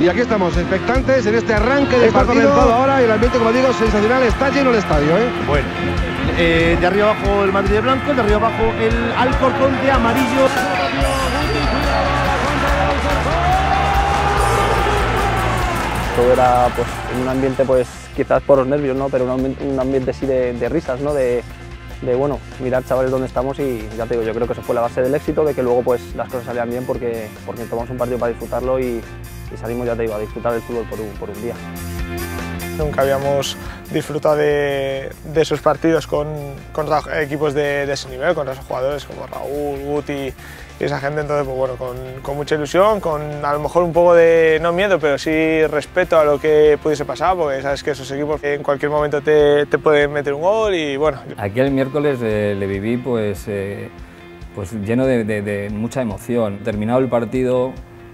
Y aquí estamos, expectantes en este arranque de partido. Ahora, y el ambiente, como digo, sensacional, está lleno el estadio, ¿eh? Bueno, de arriba abajo el Madrid de blanco, de arriba abajo el Alcorcón de amarillo. Todo era, pues, en un ambiente, pues, quizás por los nervios, ¿no? Pero un ambiente sí de risas, ¿no? De bueno, mirar, chavales, dónde estamos, y ya te digo, yo creo que eso fue la base del éxito, de que luego, pues, las cosas salían bien porque tomamos un partido para disfrutarlo y salimos, ya te digo, a disfrutar del fútbol por un día. Nunca habíamos disfrutado de esos partidos con equipos de ese nivel, con esos jugadores como Raúl, Guti y esa gente. Entonces, pues bueno, con mucha ilusión, con a lo mejor un poco de, no miedo, pero sí respeto a lo que pudiese pasar, porque sabes que esos equipos en cualquier momento te pueden meter un gol y bueno. Aquí el miércoles le viví pues lleno de mucha emoción. Terminado el partido,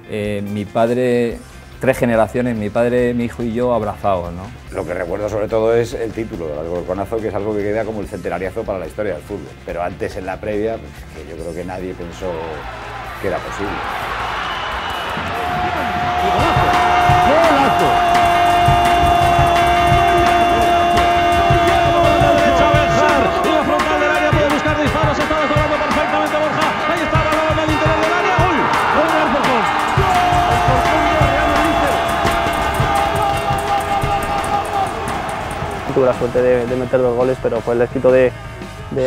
mi padre, tres generaciones, mi padre, mi hijo y yo abrazados, ¿no? Lo que recuerdo sobre todo es el título del Alcorconazo, que es algo que queda como el centenariazo para la historia del fútbol. Pero antes, en la previa, pues, que yo creo que nadie pensó que era posible. ¡Golazo! Tuve la suerte de meter dos goles, pero fue el éxito de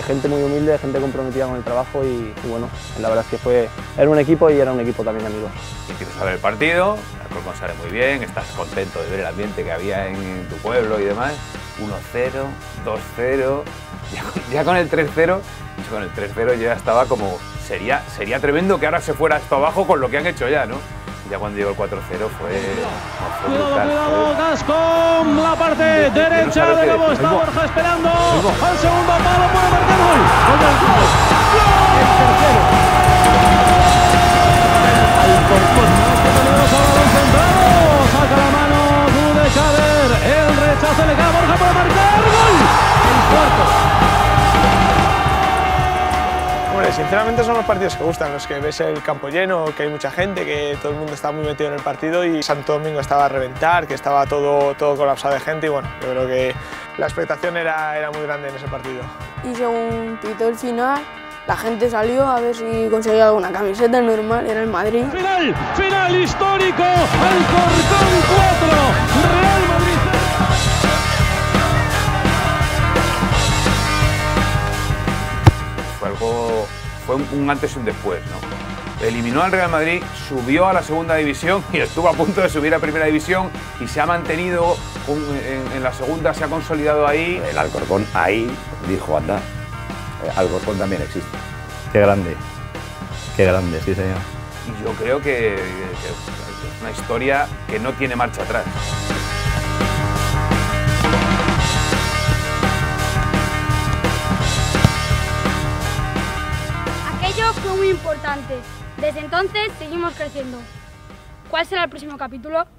gente muy humilde, de gente comprometida con el trabajo y bueno, la verdad es que era un equipo y era un equipo también amigo. Empiezas a ver el partido, el Alcorcón sale muy bien, estás contento de ver el ambiente que había en tu pueblo y demás. 1-0, 2-0, ya con el 3-0, yo ya estaba como, sería tremendo que ahora se fuera esto abajo con lo que han hecho ya, ¿no? Ya cuando llegó el 4-0 fue brutal. Cuidado, Gascón, la parte derecha de nuevo, está Borja esperando. Al segundo palo puede marcar gol. El tercero. Alcorcón, que tenemos ahora los centrados. Saca la mano Luis Chávez. El rechazo le queda a Borja para marcar gol. El cuarto. Sinceramente son los partidos que gustan, los que ves el campo lleno, que hay mucha gente, que todo el mundo está muy metido en el partido, y Santo Domingo estaba a reventar, que estaba todo colapsado de gente, y bueno, yo creo que la expectación era muy grande en ese partido. Y según pitó el final, la gente salió a ver si conseguía alguna camiseta normal, era el Madrid. Final histórico, Alcorcón 4, Real Madrid. Fue un antes y un después, ¿no? Eliminó al Real Madrid, subió a la segunda división y estuvo a punto de subir a primera división, y se ha mantenido en la segunda, se ha consolidado ahí. El Alcorcón ahí dijo, anda, Alcorcón también existe. Qué grande, sí señor. Y yo creo que es una historia que no tiene marcha atrás. Fue muy importante. Desde entonces seguimos creciendo. ¿Cuál será el próximo capítulo?